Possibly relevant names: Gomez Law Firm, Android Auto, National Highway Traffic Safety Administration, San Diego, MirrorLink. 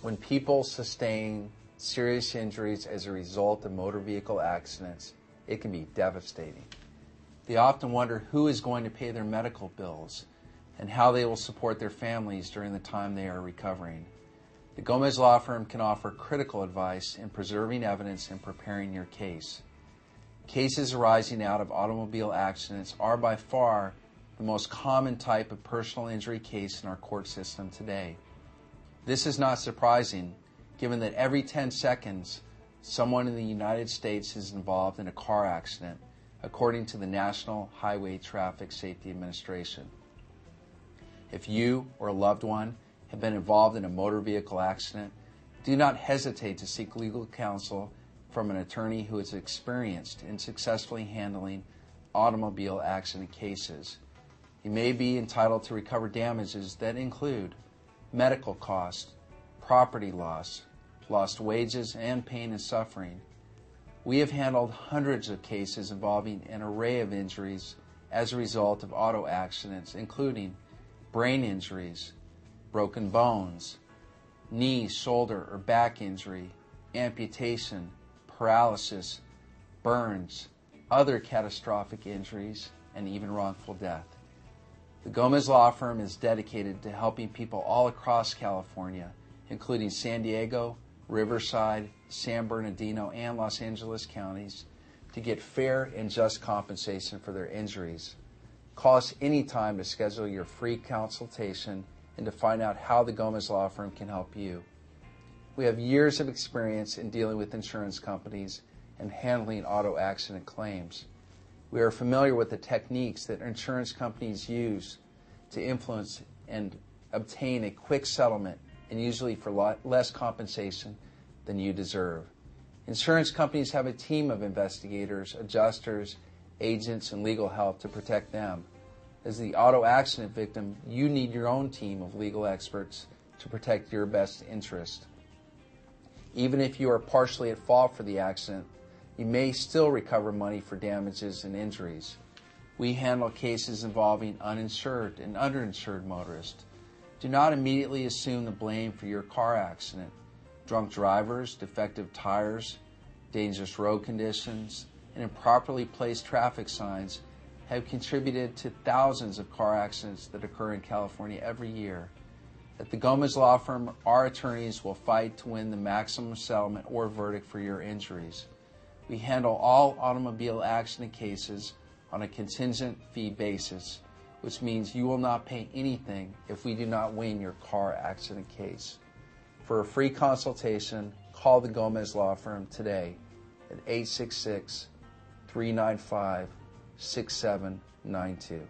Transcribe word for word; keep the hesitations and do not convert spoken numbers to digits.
When people sustain serious injuries as a result of motor vehicle accidents, it can be devastating. They often wonder who is going to pay their medical bills and how they will support their families during the time they are recovering. The Gomez Law Firm can offer critical advice in preserving evidence and preparing your case. Cases arising out of automobile accidents are by far the most common type of personal injury case in our court system today. This is not surprising, given that every ten seconds, someone in the United States is involved in a car accident, according to the National Highway Traffic Safety Administration. If you or a loved one have been involved in a motor vehicle accident, do not hesitate to seek legal counsel from an attorney who is experienced in successfully handling automobile accident cases. You may be entitled to recover damages that include medical costs, property loss, lost wages, and pain and suffering. We have handled hundreds of cases involving an array of injuries as a result of auto accidents, including brain injuries, broken bones, knee, shoulder, or back injury, amputation, paralysis, burns, other catastrophic injuries, and even wrongful death. The Gomez Law Firm is dedicated to helping people all across California, including San Diego, Riverside, San Bernardino, and Los Angeles counties, to get fair and just compensation for their injuries. Call us anytime to schedule your free consultation and to find out how the Gomez Law Firm can help you. We have years of experience in dealing with insurance companies and handling auto accident claims. We are familiar with the techniques that insurance companies use to influence and obtain a quick settlement, and usually for less compensation than you deserve. Insurance companies have a team of investigators, adjusters, agents, and legal help to protect them. As the auto accident victim, you need your own team of legal experts to protect your best interest. Even if you are partially at fault for the accident, you may still recover money for damages and injuries. We handle cases involving uninsured and underinsured motorists. Do not immediately assume the blame for your car accident. Drunk drivers, defective tires, dangerous road conditions, and improperly placed traffic signs have contributed to thousands of car accidents that occur in California every year. At the Gomez Law Firm, our attorneys will fight to win the maximum settlement or verdict for your injuries. We handle all automobile accident cases on a contingent fee basis, which means you will not pay anything if we do not win your car accident case. For a free consultation, call the Gomez Law Firm today at eight six six, three nine five, six seven nine two.